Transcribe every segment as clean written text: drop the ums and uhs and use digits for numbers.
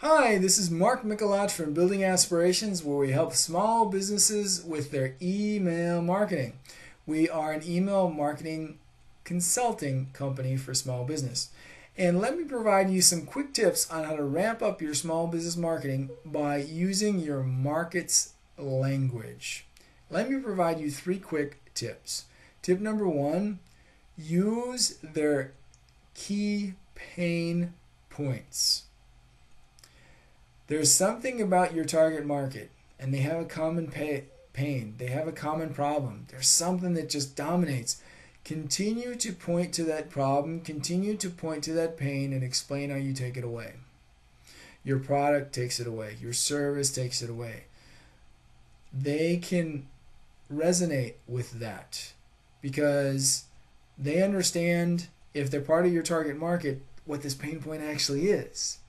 Hi, this is Mark Mikelat from Building Aspirations, where we help small businesses with their email marketing. We are an email marketing consulting company for small business. And let me provide you some quick tips on how to ramp up your small business marketing by using your market's language. Let me provide you three quick tips. Tip number one, use their key pain points. There's something about your target market, and they have a common pain. They have a common problem. There's something that just dominates. Continue to point to that problem. Continue to point to that pain and explain how you take it away. Your product takes it away. Your service takes it away. They can resonate with that because they understand, if they're part of your target market, what this pain point actually is.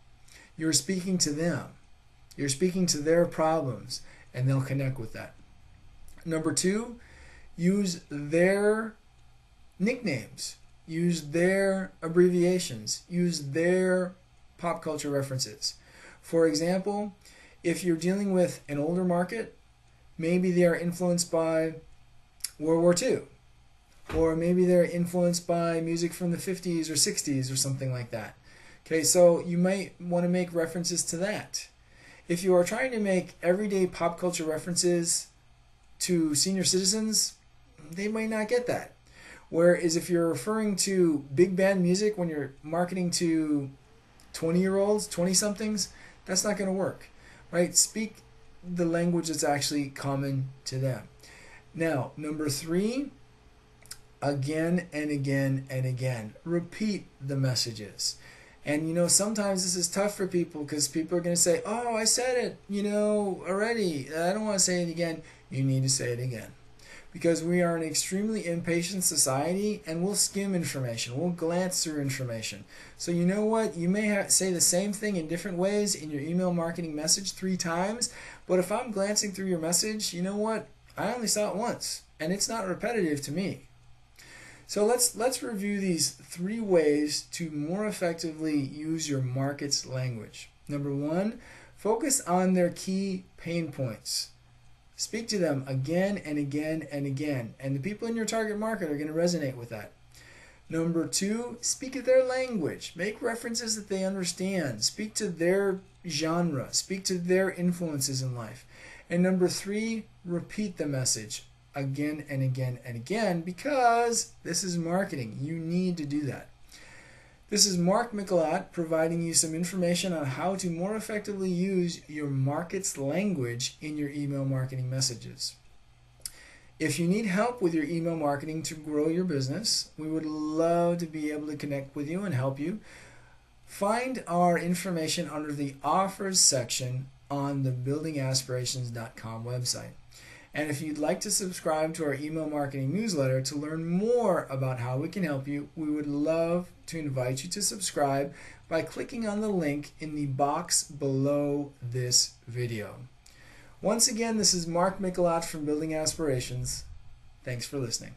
You're speaking to them. You're speaking to their problems, and they'll connect with that. Number two, use their nicknames. Use their abbreviations. Use their pop culture references. For example, if you're dealing with an older market, maybe they are influenced by World War II, or maybe they're influenced by music from the 50s or 60s or something like that. Okay, so you might want to make references to that. If you are trying to make everyday pop culture references to senior citizens, they might not get that. Whereas if you're referring to big band music when you're marketing to 20-year-olds, 20-somethings, that's not going to work, right? Speak the language that's actually common to them. Now, number three, again and again and again, repeat the messages. And, you know, sometimes this is tough for people because people are going to say, oh, I said it, you know, already. I don't want to say it again. You need to say it again, because we are an extremely impatient society, and we'll skim information. We'll glance through information. So you know what? You may have say the same thing in different ways in your email marketing message 3 times. But if I'm glancing through your message, you know what? I only saw it once, and it's not repetitive to me. So let's review these 3 ways to more effectively use your market's language. Number one, focus on their key pain points. Speak to them again and again and again, and the people in your target market are going to resonate with that. Number two, speak their language. Make references that they understand. Speak to their genre. Speak to their influences in life. And number three, repeat the message again and again and again, because this is marketing. You need to do that. This is Mark Mikelat providing you some information on how to more effectively use your market's language in your email marketing messages. If you need help with your email marketing to grow your business, we would love to be able to connect with you and help you. Find our information under the offers section on the buildingaspirations.com website. And if you'd like to subscribe to our email marketing newsletter to learn more about how we can help you, we would love to invite you to subscribe by clicking on the link in the box below this video. Once again, this is Mark Mikelat from Building Aspirations. Thanks for listening.